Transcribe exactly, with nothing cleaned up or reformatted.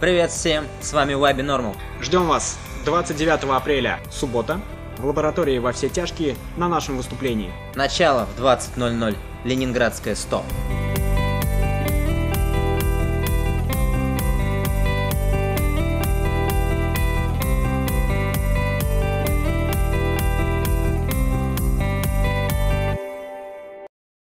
Привет всем, с вами Вайби Нормал. Ждем вас двадцать девятого апреля, суббота, в лаборатории «Во все тяжкие» на нашем выступлении. Начало в двадцать ноль ноль, Ленинградская сто.